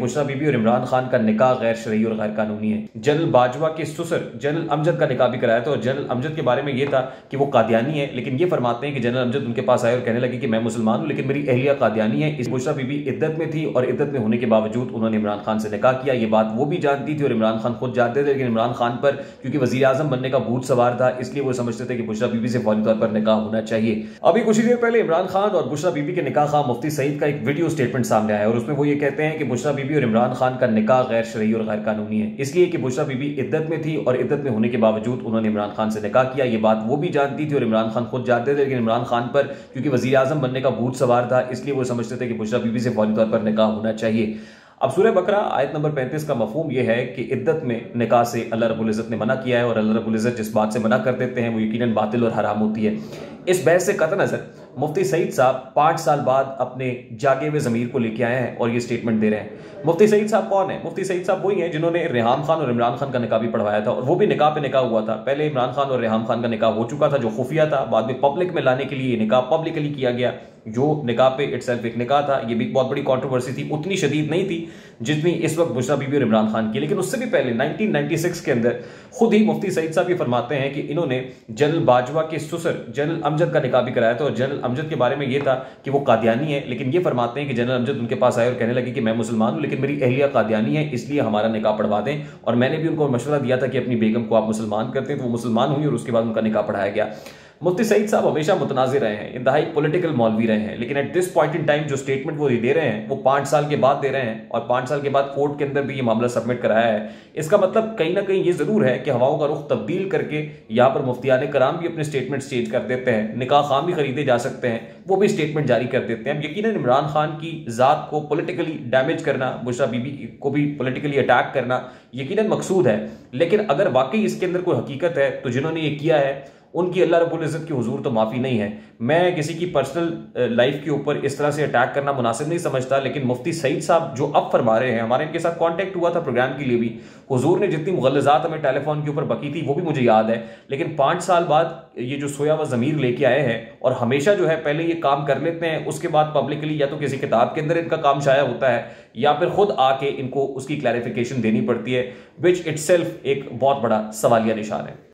बुशरा बीबी और इमरान खान का निकाह गैर शरई और गैर कानूनी है। जनरल बाजवा के ससुर जनरल अमजद का निकाह भी कराया था और जनरल अमजद के बारे में यह था कि वो कादियानी है, लेकिन ये फरमाते हैं कि जनरल अमजद उनके पास आए और कहने लगे कि मैं मुसलमान हूँ लेकिन मेरी अहलिया कादियानी है। इस बुशरा बीबी इद्दत में थी और इद्दत में होने के बावजूद उन्होंने इमरान खान से निकाह किया। ये बात वो भी जानती थी और इमरान खान खुद जानते थे, लेकिन इमरान खान पर क्योंकि वज़ीर आज़म बनने का भूत सवार था इसलिए वो समझते थे कि बुशरा बीबी से फौरी तौर पर निकाह होना चाहिए। अभी कुछ ही देर पहले इमरान खान और बुशरा बीबी के निकाह खां मुफ्ती सईद का एक वीडियो स्टेटमेंट सामने आया और उसमें वो ये कहते हैं कि बुशरा बीबी और इमरान खान का निकाह गैर शरई और गैर कानूनी है, इसलिए कि बुशरा बीबी इद्दत में थी और इद्दत में होने के बावजूद उन्होंने इमरान खान से निकाह किया। ये बात वो भी जानती थी और इमरान खान खुद जानते थे, लेकिन इमरान खान पर क्योंकि वज़ीर आज़म बनने का भूत सवार था इसलिए वो समझते थे कि बुशरा बीबी से फौरी तौर पर निकाह होना चाहिए। अब सूरह बकरा आयत नंबर 35 का मफहूम यह है कि इद्दत में निकाह से अल्लाह रब्बुल इज़्ज़त ने मना किया है और अल्लाह रब्बुल इज़्ज़त जिस बात से मना कर देते हैं वो यकीनन बातिल और हराम होती है। इस बहस से कतई नज़र मुफ्ती सईद साहब 5 साल बाद अपने जागे हुए ज़मीर को लेके आए हैं और ये स्टेटमेंट दे रहे हैं। मुफ्ती सईद साहब कौन है? मुफ्ती सईद साहब वही हैं जिन्होंने रेहाम खान और इमरान खान का निकाह भी पढ़वाया था और वो भी निकाह पे निकाह हुआ था। पहले इमरान खान और रेहाम खान का निकाह हो चुका था जो खुफिया था, बाद में पब्लिक में लाने के लिए निकाह पब्लिकली किया गया जो निकाह पे इटसेल्फ एक निकाह था। ये भी बहुत बड़ी कंट्रोवर्सी थी, उतनी शदीद नहीं थी जितनी इस वक्त बुशरा बीबी और इमरान खान की। लेकिन उससे भी पहले 1996 के अंदर खुद ही मुफ्ती सईद साहब ये फरमाते हैं कि इन्होंने जनरल बाजवा के ससुर जनरल अमजद का निकाह भी कराया था और जनरल अमजद के बारे में यह था कि वो कादियानी है, लेकिन ये फरमाते हैं कि जनरल अमजद उनके पास आए और कहने लगे कि मैं मुसलमान हूँ लेकिन मेरी अहलिया कादियानी है, इसलिए हमारा निकाह पढ़वा दें। और मैंने भी उनको मशवरा दिया था कि अपनी बेगम को आप मुसलमान करते हैं, तो वो मुसलमान हुई और उसके बाद उनका निकाह पढ़ाया गया। मुफ्ती सईद साहब हमेशा मुतनाज़े रहे हैं, इंतहाई पॉलिटिकल मौलवी रहे हैं, लेकिन at this point in time जो स्टेटमेंट वो दे रहे हैं वो 5 साल के बाद दे रहे हैं और 5 साल के बाद कोर्ट के अंदर भी ये मामला सबमिट कराया है। इसका मतलब कहीं ना कहीं ये ज़रूर है कि हवाओं का रुख तब्दील करके यहाँ पर मुफ्तियान कराम भी अपने स्टेटमेंट चेंज कर देते हैं, निकाह खाम भी खरीदे जा सकते हैं, वो भी स्टेटमेंट जारी कर देते हैं। यकीनन इमरान खान की ज़ात को पोलिटिकली डैमेज करना, बुशरा बीबी को भी पोलिटिकली अटैक करना यकीनन मकसूद है, लेकिन अगर वाकई इसके अंदर कोई हकीकत है तो जिन्होंने ये किया है उनकी अल्लाह रब्बुल इज़्ज़त की हुजूर तो माफ़ी नहीं है। मैं किसी की पर्सनल लाइफ के ऊपर इस तरह से अटैक करना मुनासिब नहीं समझता, लेकिन मुफ्ती सईद साहब जो अब फरमा रहे हैं, हमारे इनके साथ कांटेक्ट हुआ था प्रोग्राम के लिए भी, हुजूर ने जितनी मुग़ल्लज़ात हमें टेलीफोन के ऊपर बकी थी वो भी मुझे याद है, लेकिन 5 साल बाद ये जो सोया हुआ ज़मीर लेके आए हैं और हमेशा जो है पहले ये काम कर लेते हैं, उसके बाद पब्लिकली या तो किसी किताब के अंदर इनका काम शाया होता है या फिर खुद आके इनको उसकी क्लैरिफिकेशन देनी पड़ती है, विच इट्सेल्फ एक बहुत बड़ा सवालिया निशान है।